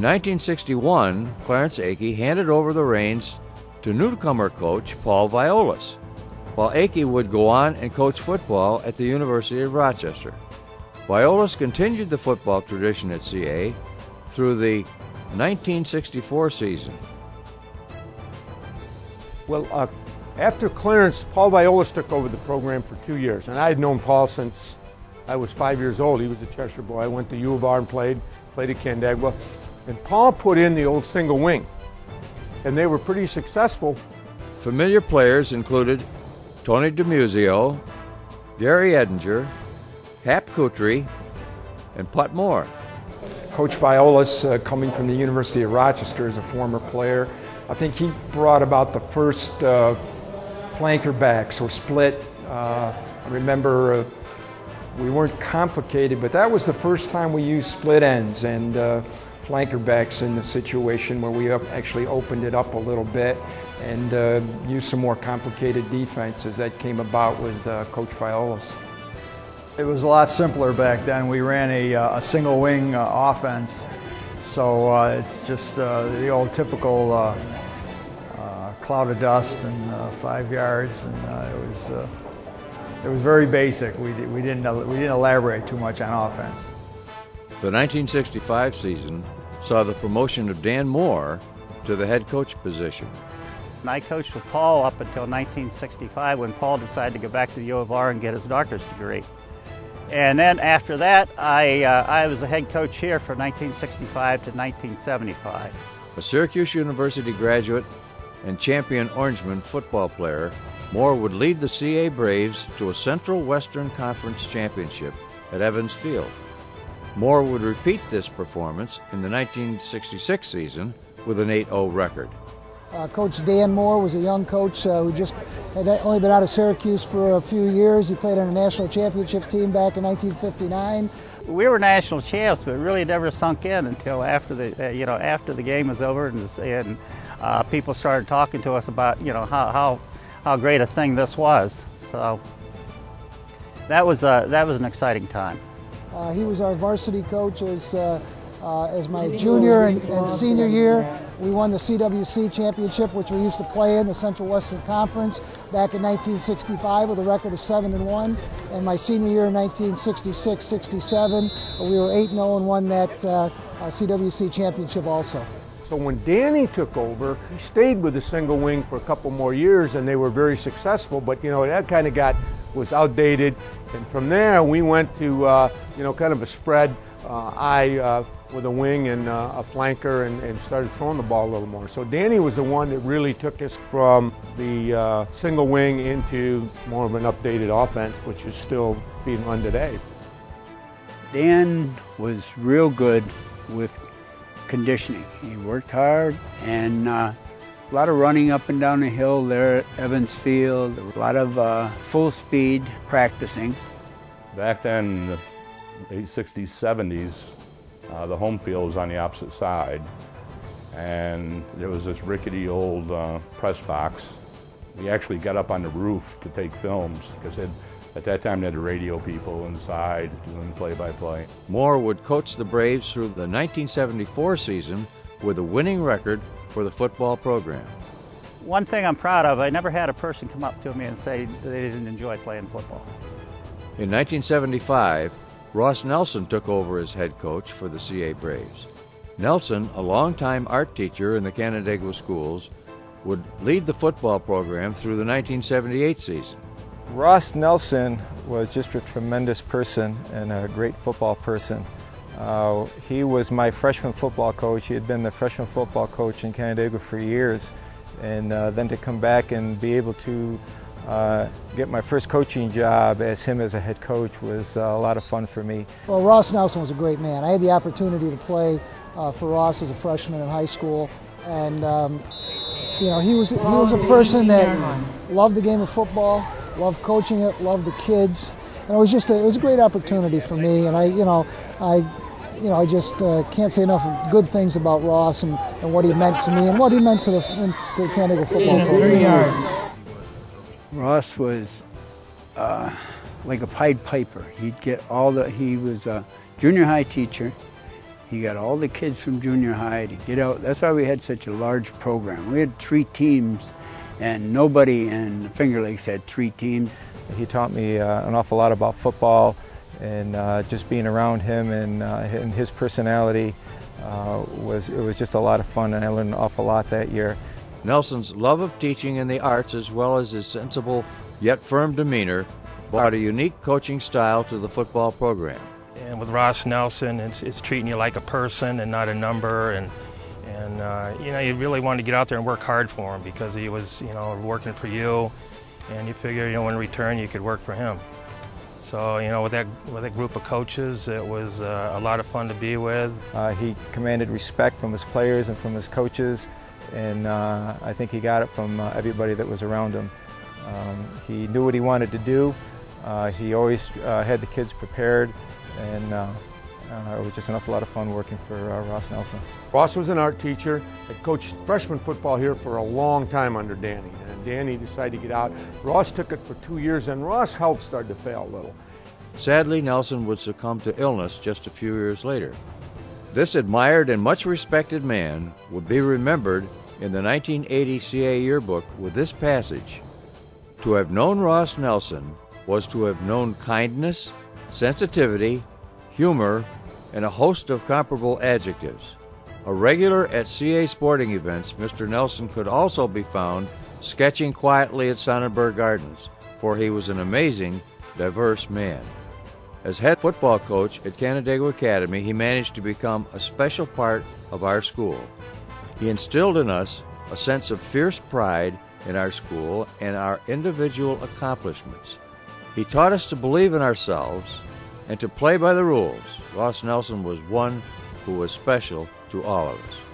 In 1961, Clarence Akey handed over the reins to newcomer coach Paul Violas, while Akey would go on and coach football at the University of Rochester. Violas continued the football tradition at CA through the 1964 season. Well, after Clarence, Paul Violas took over the program for 2 years, and I had known Paul since I was 5 years old. He was a Cheshire boy. I went to U of R and played at Canandaigua, and Paul put in the old single wing, and they were pretty successful. Familiar players included Tony DiMuzio, Gary Edinger, Hap Kutry, and Putt Moore. Coach Violas, coming from the University of Rochester as a former player, I think he brought about the first flanker backs or split. I remember we weren't complicated, but that was the first time we used split ends and flanker backs in the situation where we actually opened it up a little bit and used some more complicated defenses. That came about with Coach Violas. It was a lot simpler back then. We ran a single wing offense, so it's just the old typical cloud of dust and 5 yards, and it was very basic. We didn't elaborate too much on offense. The 1965 season saw the promotion of Dan Moore to the head coach position. I coached with Paul up until 1965, when Paul decided to go back to the U of R and get his doctor's degree. And then after that, I was the head coach here from 1965 to 1975. A Syracuse University graduate and champion Orangeman football player, Moore would lead the CA Braves to a Central Western Conference championship at Evans Field. Moore would repeat this performance in the 1966 season with an 8-0 record. Coach Dan Moore was a young coach who just had only been out of Syracuse for a few years. He played on a national championship team back in 1959. We were national champs, but it really never sunk in until after the after the game was over, and people started talking to us about how great a thing this was. So that was an exciting time. He was our varsity coach as my junior and senior year. We won the CWC championship, which we used to play in the Central Western Conference back in 1965 with a record of 7-1. And my senior year in 1966-67, we were 8-0 and won that CWC championship also. So when Danny took over, he stayed with the single wing for a couple more years, and they were very successful, but that kind of was outdated. And from there, we went to kind of a spread with a wing and a flanker, and started throwing the ball a little more. So Danny was the one that really took us from the single wing into more of an updated offense, which is still being run today. Dan was real good with conditioning. He worked hard, and a lot of running up and down the hill there at Evans Field, a lot of full speed practicing. Back then, late 60s, 70s, the home field was on the opposite side, and there was this rickety old press box. We actually got up on the roof to take films, because at that time they had the radio people inside doing play-by-play. Moore would coach the Braves through the 1974 season with a winning record for the football program. One thing I'm proud of, I never had a person come up to me and say they didn't enjoy playing football. In 1975, Ross Nelson took over as head coach for the CA Braves. Nelson, a longtime art teacher in the Canandaigua schools, would lead the football program through the 1978 season. Ross Nelson was just a tremendous person and a great football person. He was my freshman football coach. He had been the freshman football coach in Canandaigua for years, and then to come back and be able to get my first coaching job as him as a head coach was a lot of fun for me. Well, Ross Nelson was a great man. I had the opportunity to play for Ross as a freshman in high school, and he was a person that loved the game of football, loved coaching it, loved the kids, and it was a great opportunity for me. And I just can't say enough good things about Ross and what he meant to me and what he meant to the Canandaigua football program. Ross was like a Pied Piper. He was a junior high teacher. He got all the kids from junior high to get out. That's why we had such a large program. We had 3 teams, and nobody in Finger Lakes had 3 teams. He taught me an awful lot about football, and just being around him and his personality, it was just a lot of fun, and I learned an awful lot that year. Nelson's love of teaching and the arts, as well as his sensible yet firm demeanor, brought a unique coaching style to the football program. And with Ross Nelson, it's treating you like a person and not a number, and you know, you really wanted to get out there and work hard for him, because he was, you know, working for you, and you figure, you know, in return you could work for him. So, you know, with that group of coaches, it was a lot of fun to be with. He commanded respect from his players and from his coaches, and I think he got it from everybody that was around him. He knew what he wanted to do. He always had the kids prepared. And it was just an awful lot of fun working for Ross Nelson. Ross was an art teacher that coached freshman football here for a long time under Danny. And Danny decided to get out. Ross took it for 2 years, and Ross' health started to fail a little. Sadly, Nelson would succumb to illness just a few years later. This admired and much respected man would be remembered in the 1980 CA yearbook with this passage: "To have known Ross Nelson was to have known kindness, sensitivity, humor, and a host of comparable adjectives. A regular at CA sporting events, Mr. Nelson could also be found sketching quietly at Sonnenberg Gardens, for he was an amazing, diverse man." As head football coach at Canandaigua Academy, he managed to become a special part of our school. He instilled in us a sense of fierce pride in our school and our individual accomplishments. He taught us to believe in ourselves and to play by the rules. Ross Nelson was one who was special to all of us.